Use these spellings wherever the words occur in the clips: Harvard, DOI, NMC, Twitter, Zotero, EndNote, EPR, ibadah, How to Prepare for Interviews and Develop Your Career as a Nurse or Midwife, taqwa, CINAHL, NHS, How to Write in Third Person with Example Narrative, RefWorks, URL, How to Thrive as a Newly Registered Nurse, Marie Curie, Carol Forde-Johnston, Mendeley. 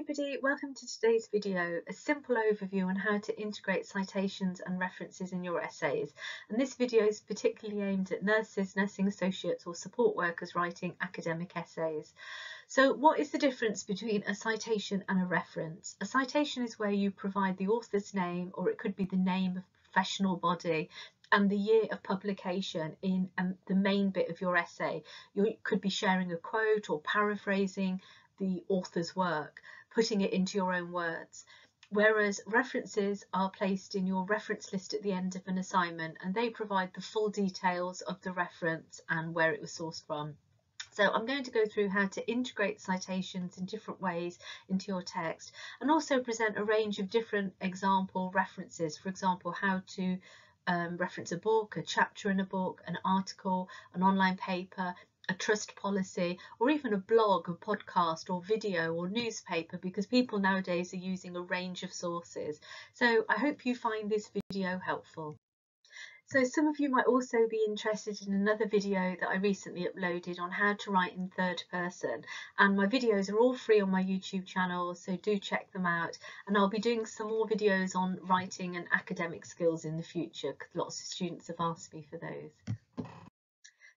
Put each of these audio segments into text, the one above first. everybody, welcome to today's video, a simple overview on how to integrate citations and references in your essays. And this video is particularly aimed at nurses, nursing associates or support workers writing academic essays. So what is the difference between a citation and a reference? A citation is where you provide the author's name, or it could be the name of a professional body, and the year of publication in the main bit of your essay. You could be sharing a quote or paraphrasing the author's work, putting it into your own words. Whereas references are placed in your reference list at the end of an assignment, and they provide the full details of the reference and where it was sourced from. So I'm going to go through how to integrate citations in different ways into your text, and also present a range of different example references. For example, how to reference a book, a chapter in a book, an article, an online paper, a trust policy, or even a blog, a podcast, or video, or newspaper, because people nowadays are using a range of sources. So I hope you find this video helpful. So some of you might also be interested in another video that I recently uploaded on how to write in third person, and my videos are all free on my YouTube channel, so do check them out. And I'll be doing some more videos on writing and academic skills in the future, because lots of students have asked me for those.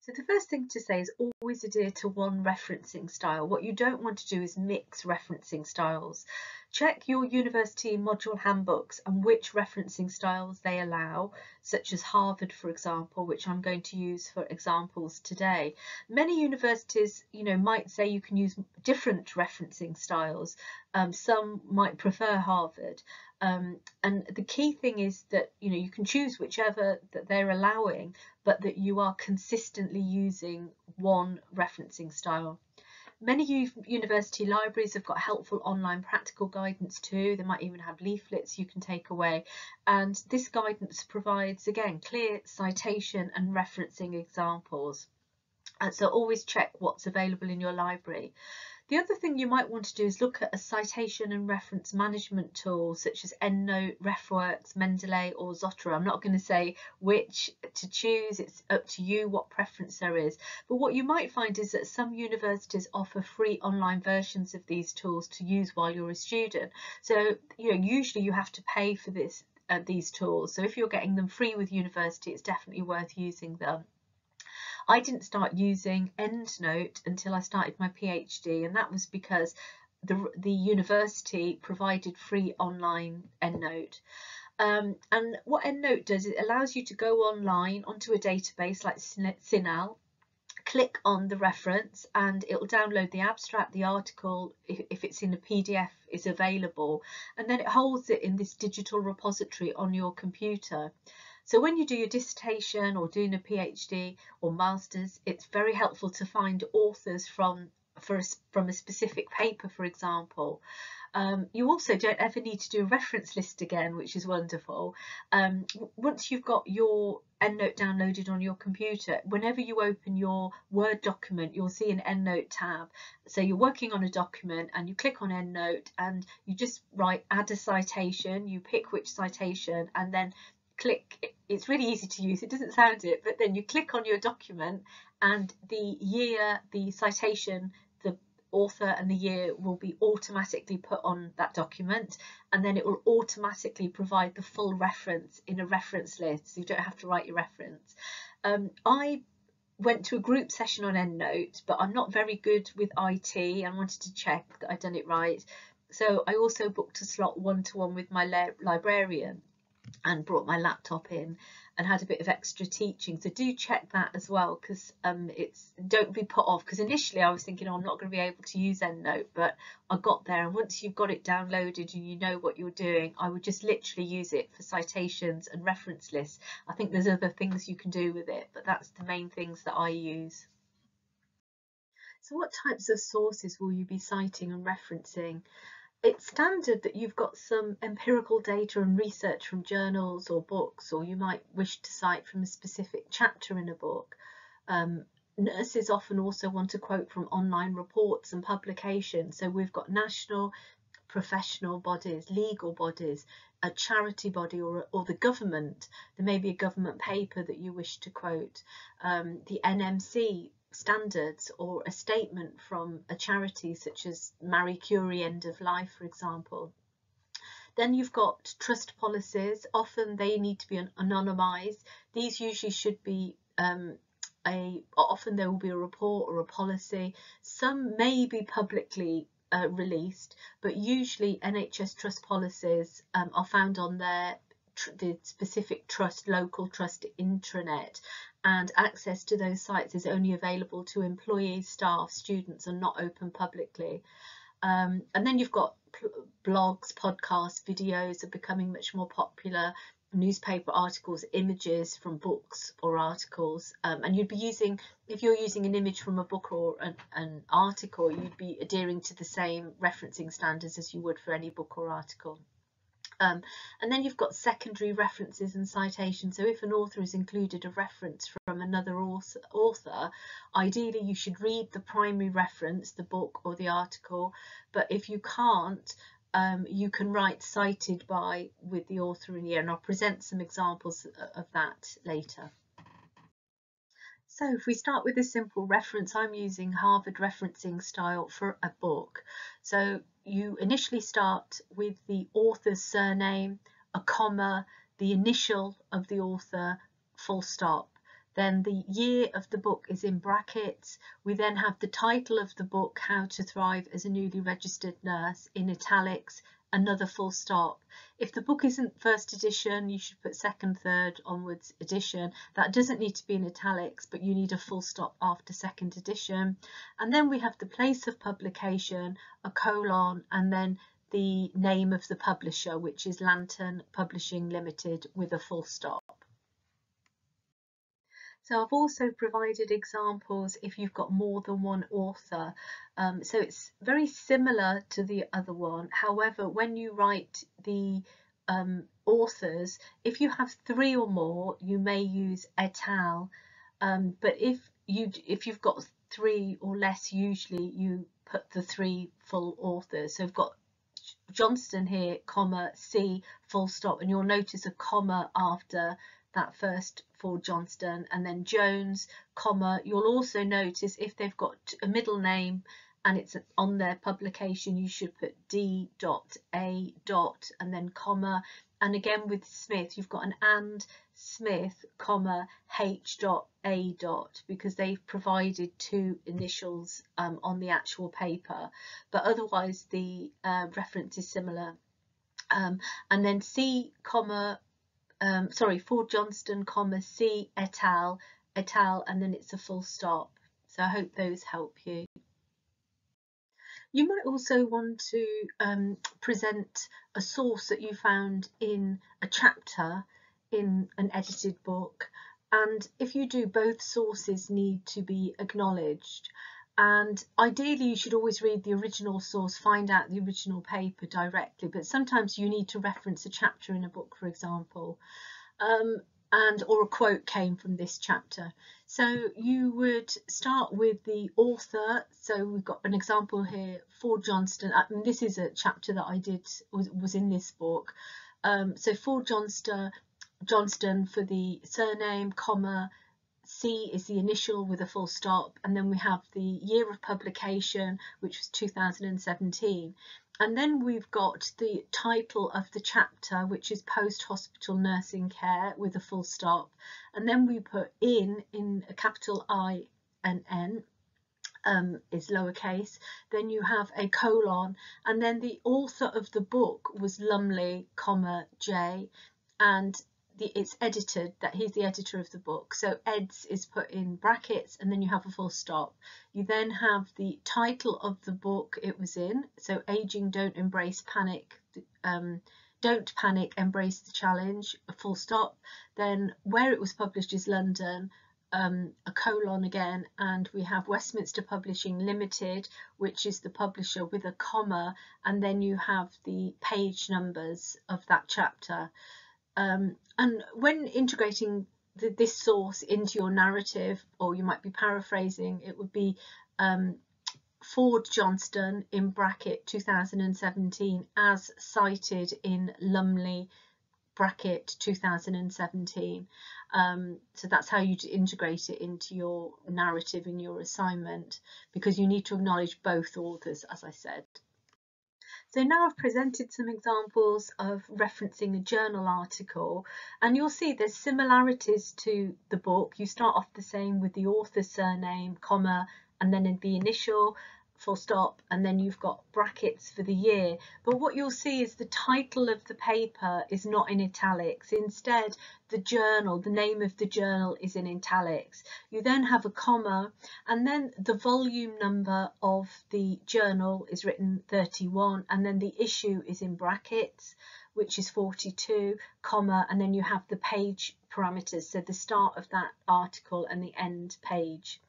So the first thing to say is always adhere to one referencing style. What you don't want to do is mix referencing styles. Check your university module handbooks and which referencing styles they allow, such as Harvard, for example, which I'm going to use for examples today. Many universities, you know, might say you can use different referencing styles. Some might prefer Harvard. And the key thing is that, you know, you can choose whichever that they're allowing, but that you are consistently using one referencing style. Many university libraries have got helpful online practical guidance too. They might even have leaflets you can take away. And this guidance provides, again, clear citation and referencing examples. And so always check what's available in your library. The other thing you might want to do is look at a citation and reference management tool such as EndNote, RefWorks, Mendeley or Zotero. I'm not going to say which to choose, it's up to you what preference there is. But what you might find is that some universities offer free online versions of these tools to use while you're a student. So, you know, usually you have to pay for these tools. So if you're getting them free with university, it's definitely worth using them. I didn't start using EndNote until I started my PhD, and that was because the university provided free online EndNote. And what EndNote does, it allows you to go online onto a database like CINAHL, click on the reference, and it will download the abstract, the article, if it's in a PDF is available, and then it holds it in this digital repository on your computer. So when you do your dissertation or doing a PhD or master's, it's very helpful to find authors from a specific paper, for example. You also don't ever need to do a reference list again, which is wonderful. Once you've got your EndNote downloaded on your computer, whenever you open your Word document, you'll see an EndNote tab. So you're working on a document and you click on EndNote and you just write add a citation, you pick which citation and then click. It's really easy to use, it doesn't sound it, but then you click on your document and the year, the citation, the author and the year will be automatically put on that document, and then it will automatically provide the full reference in a reference list, so you don't have to write your reference. I went to a group session on EndNote, but I'm not very good with IT and wanted to check that I'd done it right, so I also booked a slot one-to-one with my librarian and brought my laptop in and had a bit of extra teaching. So do check that as well, because don't be put off, because initially I was thinking, oh, I'm not going to be able to use EndNote, but I got there, and once you've got it downloaded and you know what you're doing, I would just literally use it for citations and reference lists. I think there's other things you can do with it, but that's the main things that I use. So what types of sources will you be citing and referencing? It's standard that you've got some empirical data and research from journals or books, or you might wish to cite from a specific chapter in a book. Nurses often also want to quote from online reports and publications. So we've got national, professional bodies, legal bodies, a charity body or the government. There may be a government paper that you wish to quote. The NMC standards or a statement from a charity such as Marie Curie End of Life, for example. Then you've got trust policies. Often they need to be anonymised. These usually should be often there will be a report or a policy. Some may be publicly released, but usually NHS trust policies are found on the specific trust, local trust intranet, and access to those sites is only available to employees, staff, students, and not open publicly. And then you've got blogs, podcasts, videos are becoming much more popular, newspaper articles, images from books or articles, and you'd be using, if you're using an image from a book or an article, you'd be adhering to the same referencing standards as you would for any book or article. And then you've got secondary references and citations. So if an author has included a reference from another author, ideally you should read the primary reference, the book or the article, but if you can't, you can write cited by with the author in here, and I'll present some examples of that later. So if we start with a simple reference, I'm using Harvard referencing style for a book. So you initially start with the author's surname, a comma, the initial of the author, full stop. Then the year of the book is in brackets. We then have the title of the book, How to Thrive as a Newly Registered Nurse, in italics, another full stop. If the book isn't first edition, you should put second, third, onwards edition. That doesn't need to be in italics, but you need a full stop after second edition. And then we have the place of publication, a colon, and then the name of the publisher, which is Lantern Publishing Limited, with a full stop. So I've also provided examples if you've got more than one author. So it's very similar to the other one. However, when you write the authors, if you have three or more, you may use et al. But if you've got three or less, usually you put the three full authors. So I've got Johnston here, comma, C, full stop, and you'll notice a comma after that first for Johnston, and then Jones, comma. You'll also notice if they've got a middle name and it's on their publication, you should put D dot A dot and then comma. And again with Smith, you've got an and Smith, comma, H dot A dot, because they've provided two initials on the actual paper, but otherwise the reference is similar. And then C, comma, sorry, for Johnston, comma, C, et al, and then it's a full stop. So I hope those help you. You might also want to present a source that you found in a chapter in an edited book. And if you do, both sources need to be acknowledged. And ideally, you should always read the original source, find out the original paper directly. But sometimes you need to reference a chapter in a book, for example, or a quote came from this chapter. So you would start with the author. So we've got an example here for Johnston. And this is a chapter that I did was in this book. So for Johnston for the surname, comma. C is the initial with a full stop, and then we have the year of publication, which was 2017, and then we've got the title of the chapter, which is Post-Hospital Nursing Care, with a full stop, and then we put in a capital I and N is lowercase, then you have a colon, and then the author of the book was Lumley, comma, J, and it's edited that he's the editor of the book, so eds is put in brackets, and then you have a full stop. You then have the title of the book it was in, so Aging, Don't Panic, Embrace the Challenge, a full stop. Then where it was published is London, a colon again, and we have Westminster Publishing Limited, which is the publisher, with a comma, and then you have the page numbers of that chapter. And when integrating this source into your narrative, or you might be paraphrasing, it would be Ford Johnston in bracket 2017 as cited in Lumley bracket 2017. So that's how you integrate it into your narrative in your assignment, because you need to acknowledge both authors, as I said. So now I've presented some examples of referencing a journal article, and you'll see there's similarities to the book. You start off the same with the author's surname, comma, and then in the initial, full stop, and then you've got brackets for the year. But what you'll see is the title of the paper is not in italics. Instead, the journal, the name of the journal, is in italics. You then have a comma, and then the volume number of the journal is written 31, and then the issue is in brackets, which is 42, comma, and then you have the page parameters, so the start of that article and the end page.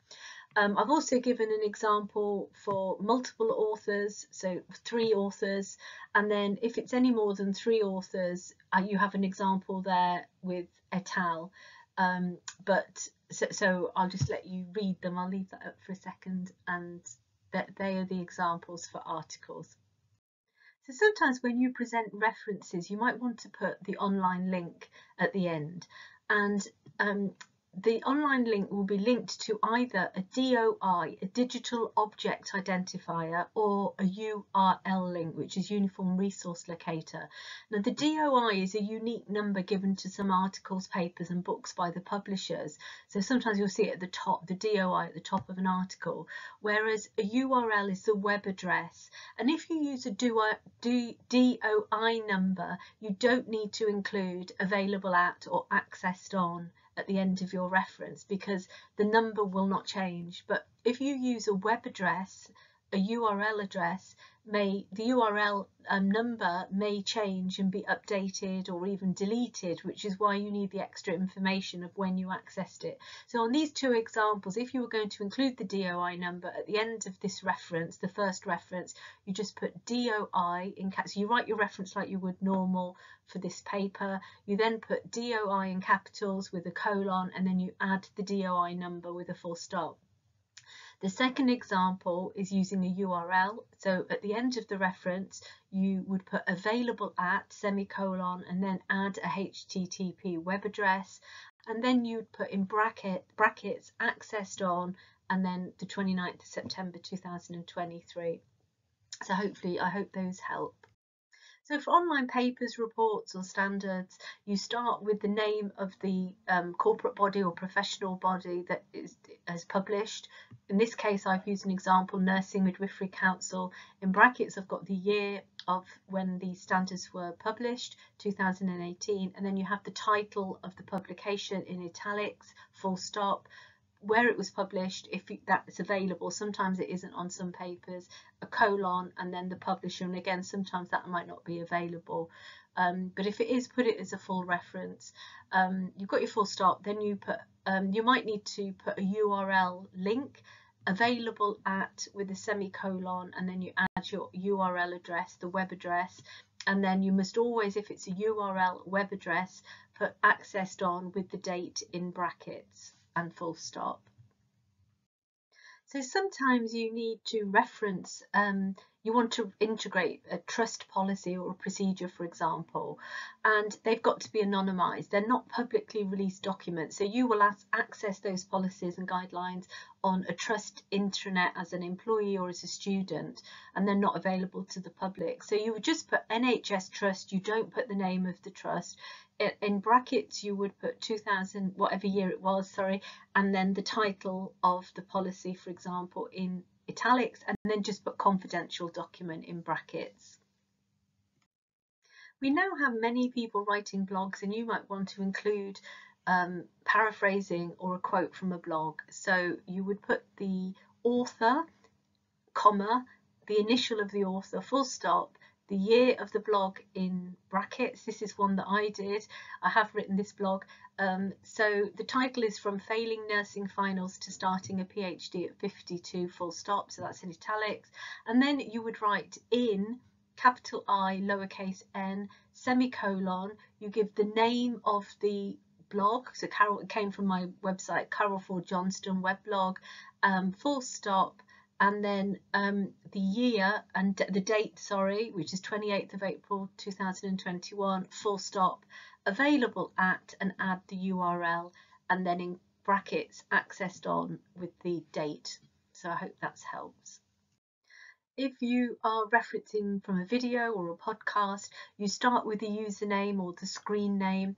I've also given an example for multiple authors, so 3 authors, and then if it's any more than 3 authors, you have an example there with et al. So I'll just let you read them. I'll leave that up for a second, and they are the examples for articles. So sometimes when you present references, you might want to put the online link at the end, and the online link will be linked to either a DOI, a digital object identifier, or a URL link, which is uniform resource locator. Now, the DOI is a unique number given to some articles, papers and books by the publishers. So sometimes you'll see at the top, the DOI at the top of an article, whereas a URL is the web address. And if you use a DOI number, you don't need to include available at or accessed on at the end of your reference, because the number will not change. But if you use a web address, a URL address, the URL number may change and be updated or even deleted, which is why you need the extra information of when you accessed it. So on these 2 examples, if you were going to include the DOI number at the end of this reference, the first reference, you just put DOI in caps. So you write your reference like you would normal for this paper. You then put DOI in capitals with a colon, and then you add the DOI number with a full stop. The second example is using a URL. So at the end of the reference, you would put available at semicolon, and then add a HTTP web address. And then you'd put in brackets accessed on, and then the 29th of September, 2023. So hopefully, I hope those help. So for online papers, reports or standards, you start with the name of the corporate body or professional body that has published. In this case, I've used an example, Nursing Midwifery Council. In brackets, I've got the year of when the standards were published, 2018, and then you have the title of the publication in italics, full stop, where it was published, if that's available. Sometimes it isn't on some papers, a colon, and then the publisher, and again sometimes that might not be available, but if it is, put it as a full reference. You've got your full stop, then you put you might need to put a URL link, available at with a semicolon, and then you add your URL address, the web address, and then you must always, if it's a URL web address, put accessed on with the date in brackets and full stop. So sometimes you need to reference, you want to integrate a trust policy or a procedure, for example, and they've got to be anonymised. They're not publicly released documents. So you will access those policies and guidelines on a trust intranet as an employee or as a student, and they're not available to the public. So you would just put NHS trust, you don't put the name of the trust. In brackets, you would put 2000, whatever year it was, sorry, and then the title of the policy, for example, in italics, and then just put confidential document in brackets. We now have many people writing blogs, and you might want to include paraphrasing or a quote from a blog. So you would put the author, comma, the initial of the author, full stop, the year of the blog in brackets. This is one that I did. I have written this blog. So the title is From Failing Nursing Finals to Starting a PhD at 52, full stop. So that's in italics. And then you would write in capital I, lowercase n, semicolon. You give the name of the blog. So Carol, it came from my website, Carol Forde-Johnston weblog, full stop. And then the year and the date, sorry, which is 28th of April 2021, full stop, available at, and add the URL, and then in brackets accessed on with the date. So I hope that's helps. If you are referencing from a video or a podcast, you start with the username or the screen name.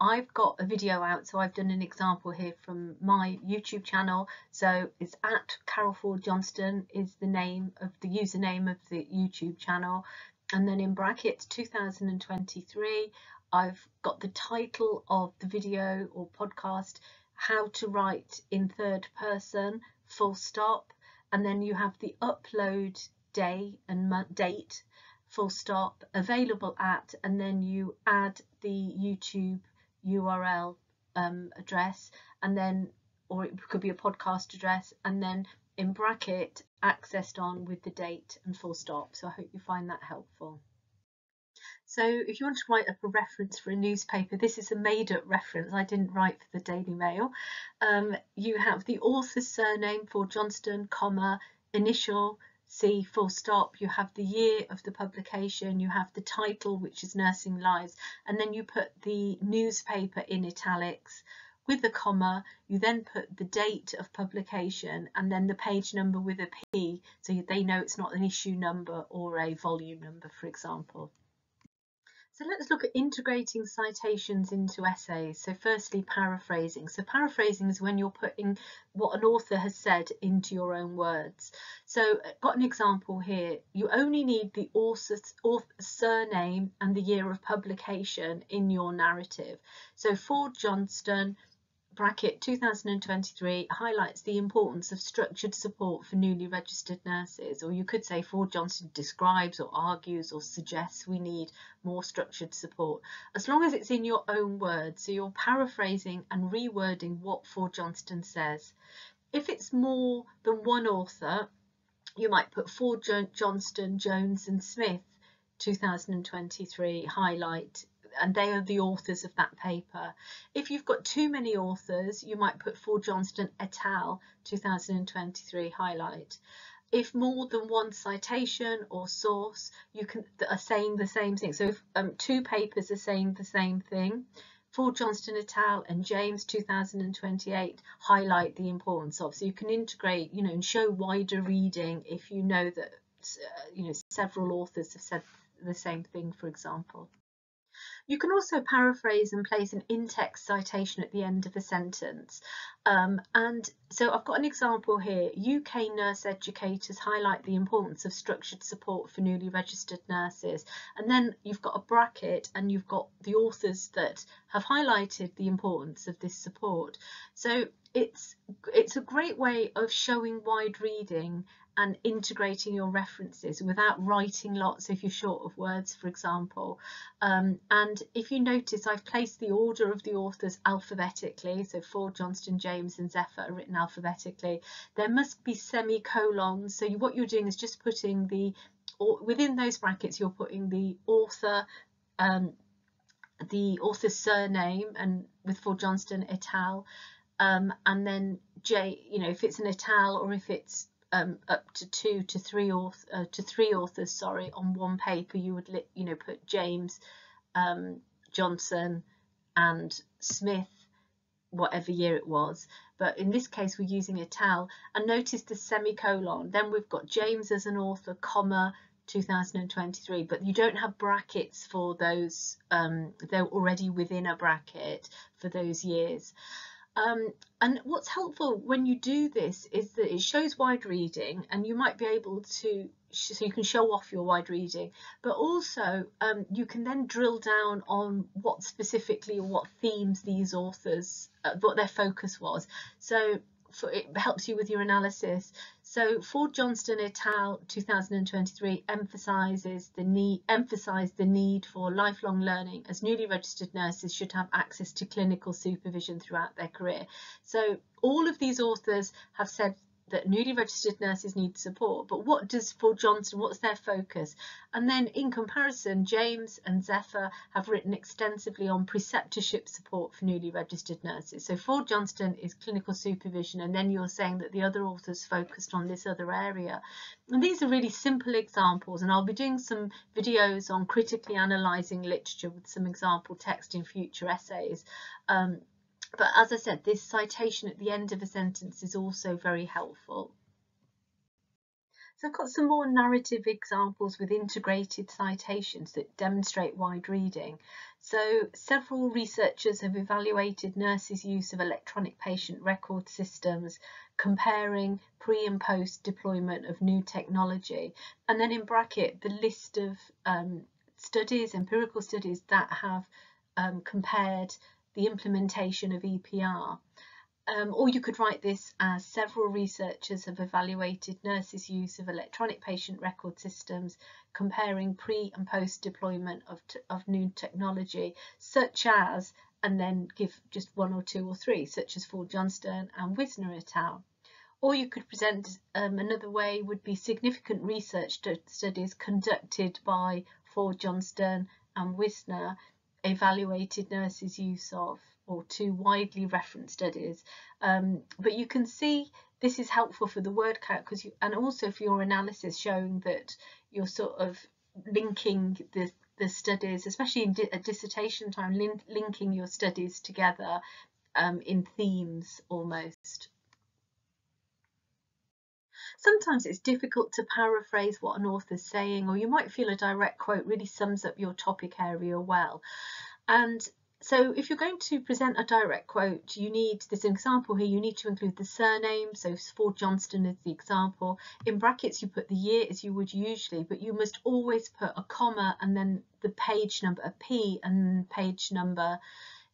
I've got a video out, so I've done an example here from my YouTube channel. So it's at Carol Forde-Johnston is the name of the username of the YouTube channel. And then in brackets 2023, I've got the title of the video or podcast, How to Write in Third Person, full stop. And then you have the upload day and date, full stop, available at, and then you add the YouTube URL address, and then, or it could be a podcast address, and then in bracket accessed on with the date and full stop. So I hope you find that helpful. So if you want to write up a reference for a newspaper, this is a made-up reference. I didn't write for the Daily Mail. You have the author's surname for Johnston, comma, initial, C, full stop. You have the year of the publication. You have the title, which is Nursing Lives. And then you put the newspaper in italics with the comma. You then put the date of publication and then the page number with a P, so they know it's not an issue number or a volume number, for example. So let's look at integrating citations into essays. So firstly, paraphrasing. So paraphrasing is when you're putting what an author has said into your own words. So I've got an example here. You only need the author's surname and the year of publication in your narrative. So Forde-Johnston, bracket 2023, highlights the importance of structured support for newly registered nurses. Or you could say Forde-Johnston describes or argues or suggests we need more structured support, as long as it's in your own words. So you're paraphrasing and rewording what Forde-Johnston says. If it's more than one author, you might put Forde-Johnston, Jones and Smith 2023 highlight, and they are the authors of that paper. If you've got too many authors, you might put Forde-Johnston et al. 2023 highlight. If more than one citation or source you can are saying the same thing, so if two papers are saying the same thing, Forde-Johnston et al. And James 2028 highlight the importance of. So you can integrate, you know, and show wider reading if you know that several authors have said the same thing, for example. You can also paraphrase and place an in-text citation at the end of a sentence. And so I've got an example here. UK nurse educators highlight the importance of structured support for newly registered nurses. And then you've got a bracket and you've got the authors that have highlighted the importance of this support. So it's a great way of showing wide reading and integrating your references without writing lots if you're short of words, for example. And if you notice, I've placed the order of the authors alphabetically. So Forde-Johnston, James and Zephyr are written alphabetically. There must be semicolons. So what you're doing is just putting the, or within those brackets, you're putting the author, the author's surname, and with Forde-Johnston et al. And then J, if it's an et al. or if it's up to three authors, sorry, on one paper, you would put James, Johnson and Smith, whatever year it was. But in this case, we're using et al. And notice the semicolon. Then we've got James as an author, comma 2023, but you don't have brackets for those. They're already within a bracket for those years. And what's helpful when you do this is that it shows wide reading, and you might be able to, so you can show off your wide reading, but also you can then drill down on what specifically or what themes these authors, what their focus was. So it helps you with your analysis. So Forde-Johnston et al. 2023 emphasised the need for lifelong learning, as newly registered nurses should have access to clinical supervision throughout their career. So all of these authors have said that newly registered nurses need support, but what does Forde-Johnston, what's their focus? And then in comparison, James and Zephyr have written extensively on preceptorship support for newly registered nurses. So Forde-Johnston is clinical supervision, and then you're saying that the other authors focused on this other area. And these are really simple examples, and I'll be doing some videos on critically analysing literature with some example text in future essays. But as I said, this citation at the end of a sentence is also very helpful. So I've got some more narrative examples with integrated citations that demonstrate wide reading. So several researchers have evaluated nurses' use of electronic patient record systems, comparing pre and post deployment of new technology. And then in bracket, the list of studies, empirical studies that have compared the implementation of EPR. Or you could write this as several researchers have evaluated nurses' use of electronic patient record systems, comparing pre and post deployment of new technology, such as, and then give just one or two or three, such as Forde-Johnston and Wisner et al. Or you could present another way would be significant research studies conducted by Forde-Johnston and Wisner evaluated nurses' use of, or two widely referenced studies. But you can see this is helpful for the word count, because you, and also for your analysis, showing that you're sort of linking the studies, especially in a dissertation time, linking your studies together in themes almost. Sometimes it's difficult to paraphrase what an author's saying, or you might feel a direct quote really sums up your topic area well. And so if you're going to present a direct quote, you need, there's an example here, you need to include the surname. So Forde-Johnston is the example. In brackets, you put the year as you would usually, but you must always put a comma and then the page number, a P and page number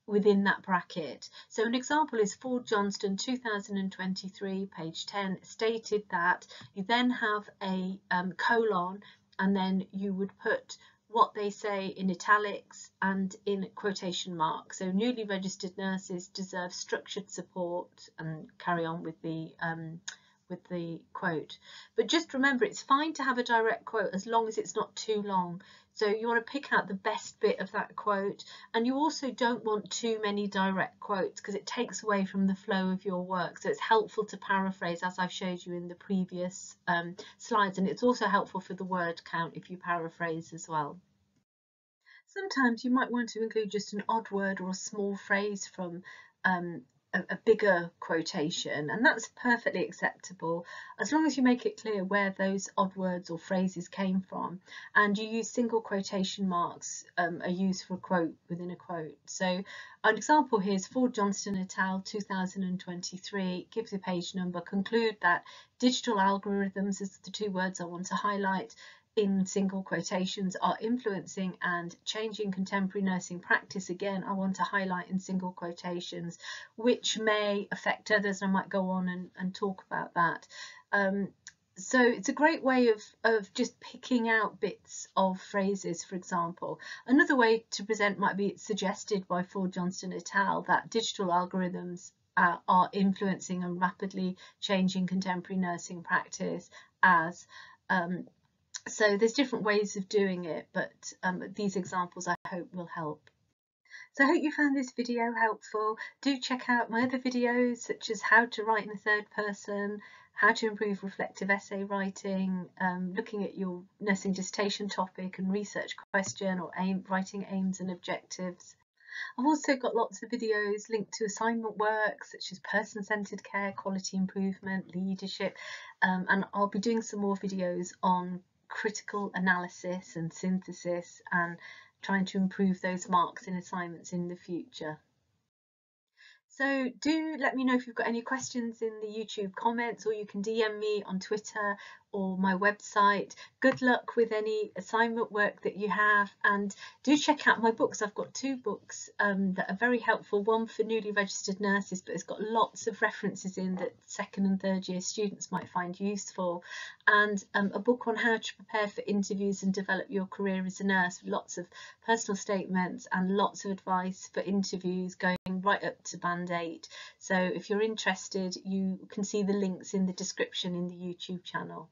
within that bracket. So an example is Forde-Johnston 2023, page 10, stated that. You then have a colon, and then you would put what they say in italics and in quotation marks. So newly registered nurses deserve structured support, and carry on with the quote. But just remember, it's fine to have a direct quote as long as it's not too long. So you want to pick out the best bit of that quote, and you also don't want too many direct quotes because it takes away from the flow of your work. So it's helpful to paraphrase, as I've showed you in the previous slides, and it's also helpful for the word count if you paraphrase as well. Sometimes you might want to include just an odd word or a small phrase from a bigger quotation, and that's perfectly acceptable as long as you make it clear where those odd words or phrases came from, and you use single quotation marks are used for a quote within a quote. So an example here is Forde-Johnston et al. 2023, gives a page number, conclude that digital algorithms is the two words I want to highlight in single quotations are influencing and changing contemporary nursing practice. Again, I want to highlight in single quotations, which may affect others, and I might go on and talk about that. So it's a great way of just picking out bits of phrases, for example. Another way to present might be it's suggested by Forde-Johnston et al. That digital algorithms are influencing and rapidly changing contemporary nursing practice as so there's different ways of doing it, but these examples I hope will help. So I hope you found this video helpful. Do check out my other videos, such as how to write in the third person, how to improve reflective essay writing, looking at your nursing dissertation topic and research question, or writing aims and objectives. I've also got lots of videos linked to assignment work, such as person-centred care, quality improvement, leadership, and I'll be doing some more videos on critical analysis and synthesis and trying to improve those marks in assignments in the future. So do let me know if you've got any questions in the YouTube comments, or you can DM me on Twitter or my website. Good luck with any assignment work that you have, and do check out my books. I've got two books that are very helpful, one for newly registered nurses, but it's got lots of references in that second and third year students might find useful, and a book on how to prepare for interviews and develop your career as a nurse, with lots of personal statements and lots of advice for interviews going right up to Band 8. So if you're interested, you can see the links in the description in the YouTube channel.